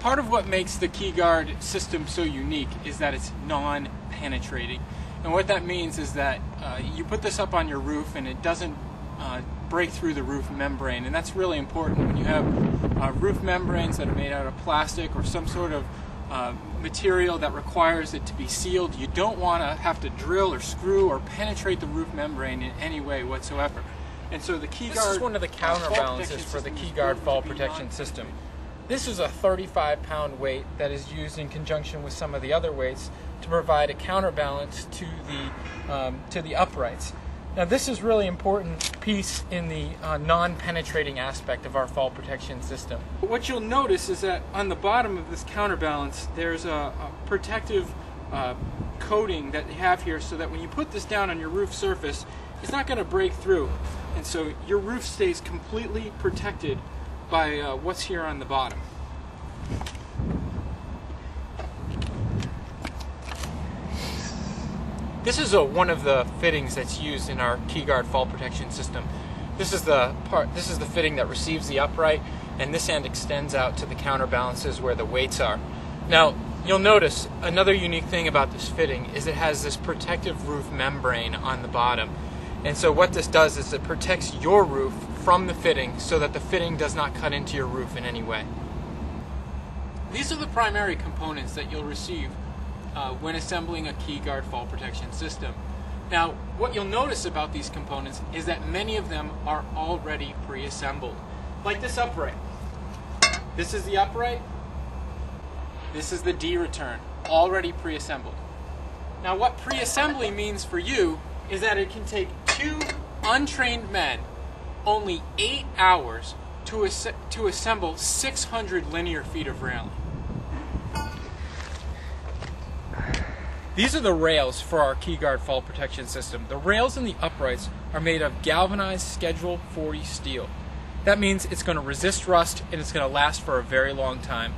Part of what makes the KeeGuard system so unique is that it's non-penetrating. And what that means is that you put this up on your roof and it doesn't break through the roof membrane. And that's really important when you have roof membranes that are made out of plastic or some sort of material that requires it to be sealed. You don't want to have to drill or screw or penetrate the roof membrane in any way whatsoever. And so the KeeGuard, this is one of the counterbalances for the KeeGuard fall protection system. This is a 35-pound weight that is used in conjunction with some of the other weights to provide a counterbalance to the uprights. Now this is really important piece in the non-penetrating aspect of our fall protection system. What you'll notice is that on the bottom of this counterbalance there's a protective coating that they have here so that when you put this down on your roof surface it's not going to break through, and so your roof stays completely protected by what's here on the bottom. This is one of the fittings that's used in our KeeGuard fall protection system. This is the fitting that receives the upright, and this end extends out to the counterbalances where the weights are. Now, you'll notice another unique thing about this fitting is it has this protective roof membrane on the bottom. And so what this does is it protects your roof from the fitting so that the fitting does not cut into your roof in any way. These are the primary components that you'll receive when assembling a KeeGuard fall protection system. Now, what you'll notice about these components is that many of them are already pre-assembled. Like this upright. This is the upright. This is the D-return, already pre-assembled. Now, what pre-assembly means for you is that it can take two untrained men only 8 hours to assemble 600 linear feet of railing. These are the rails for our KeeGuard fall protection system. The rails and the uprights are made of galvanized Schedule 40 steel. That means it's going to resist rust and it's going to last for a very long time.